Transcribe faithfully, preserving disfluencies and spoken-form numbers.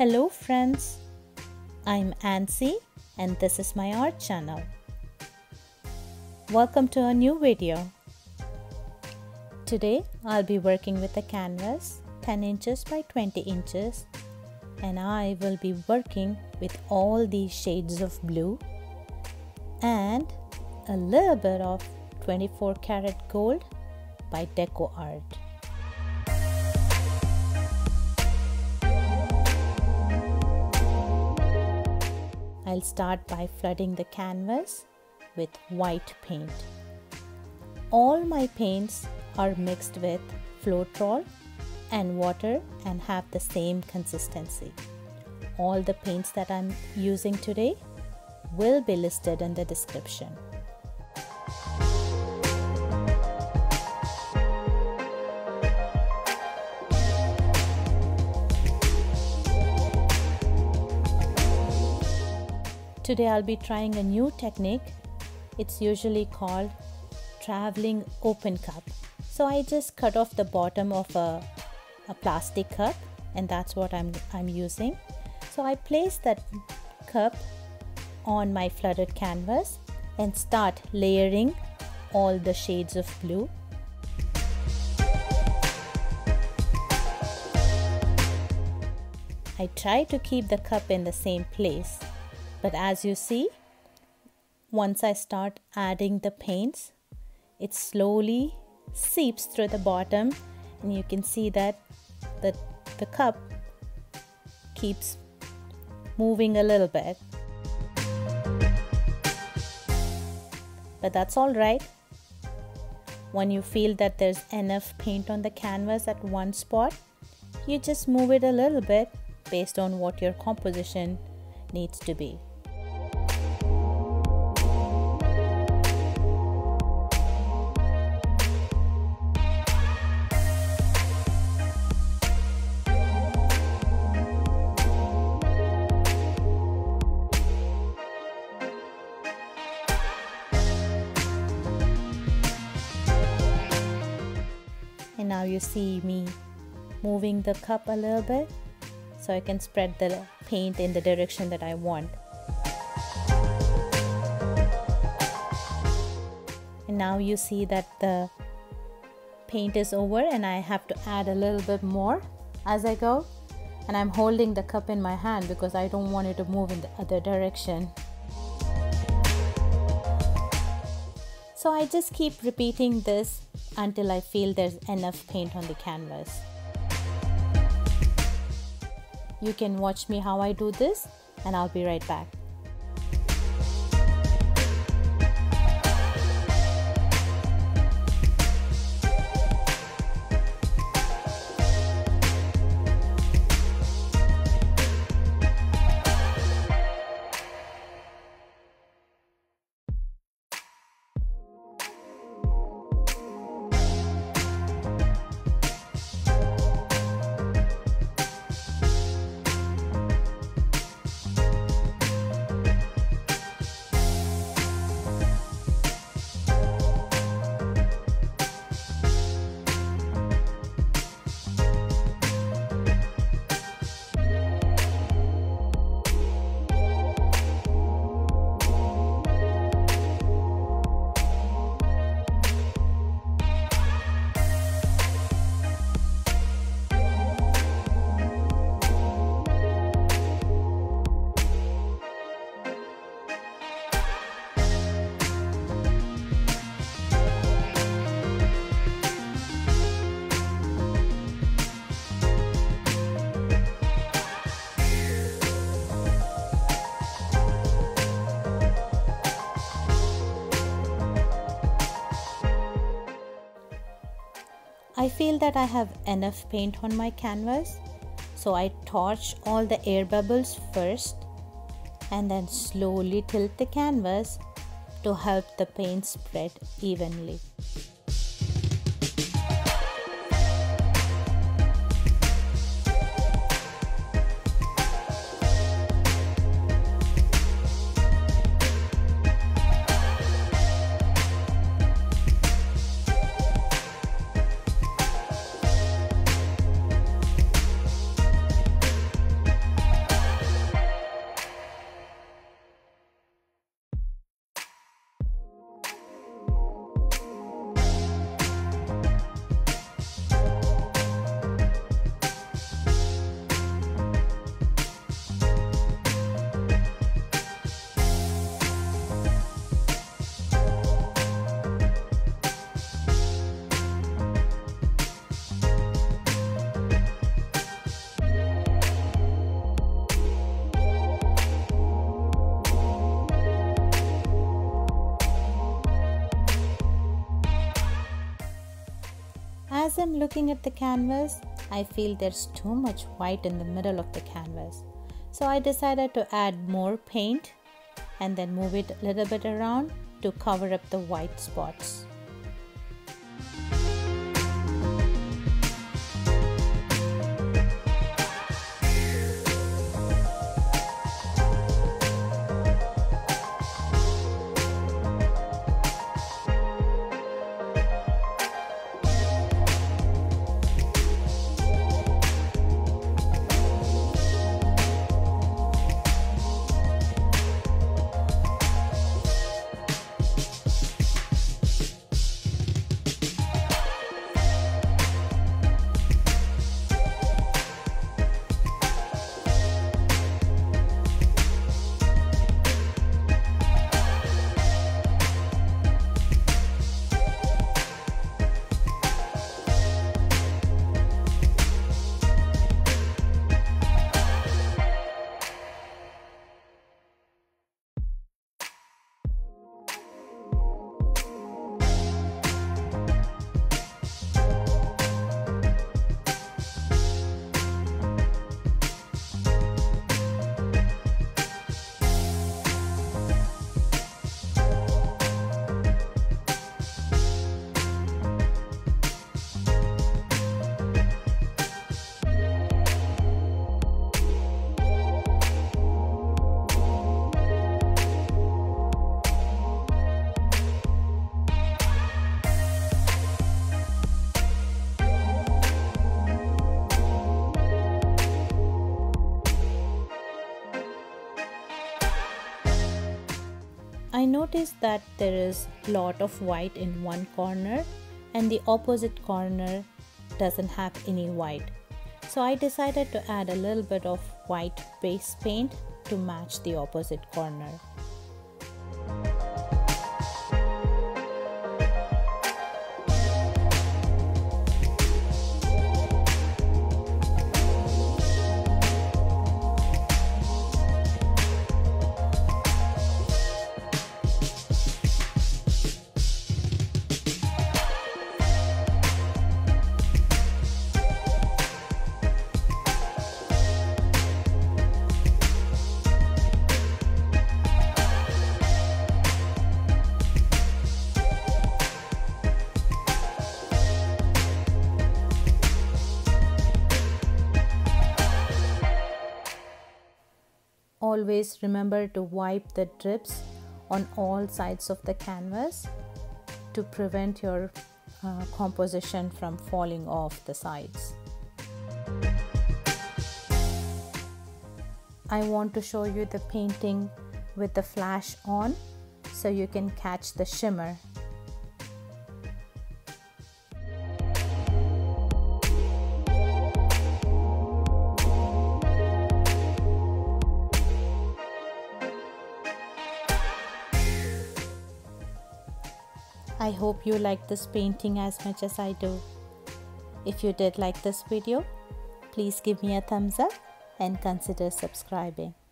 Hello friends, I'm Ansi and this is my art channel. Welcome to a new video. Today I'll be working with a canvas ten inches by twenty inches and I will be working with all these shades of blue and a little bit of twenty-four karat gold by DecoArt. I'll start by flooding the canvas with white paint. All my paints are mixed with Floetrol and water and have the same consistency. All the paints that I'm using today will be listed in the description. Today I'll be trying a new technique. It's usually called traveling open cup. So I just cut off the bottom of a, a plastic cup and that's what I'm, I'm using. So I place that cup on my flooded canvas and start layering all the shades of blue. I try to keep the cup in the same place. But as you see, once I start adding the paints, it slowly seeps through the bottom and you can see that the, the cup keeps moving a little bit. But that's all right. When you feel that there's enough paint on the canvas at one spot, you just move it a little bit based on what your composition needs to be. And now you see me moving the cup a little bit so I can spread the paint in the direction that I want. And now you see that the paint is over and I have to add a little bit more as I go. And I'm holding the cup in my hand because I don't want it to move in the other direction. So I just keep repeating this until I feel there's enough paint on the canvas. You can watch me how I do this and I'll be right back. I feel that I have enough paint on my canvas, so I torch all the air bubbles first and then slowly tilt the canvas to help the paint spread evenly. As I'm looking at the canvas, I feel there's too much white in the middle of the canvas. So I decided to add more paint and then move it a little bit around to cover up the white spots. I noticed that there is a lot of white in one corner and the opposite corner doesn't have any white. So I decided to add a little bit of white base paint to match the opposite corner. Always remember to wipe the drips on all sides of the canvas to prevent your uh, composition from falling off the sides. I want to show you the painting with the flash on so you can catch the shimmer. I hope you like this painting as much as I do. If you did like this video, please give me a thumbs up and consider subscribing.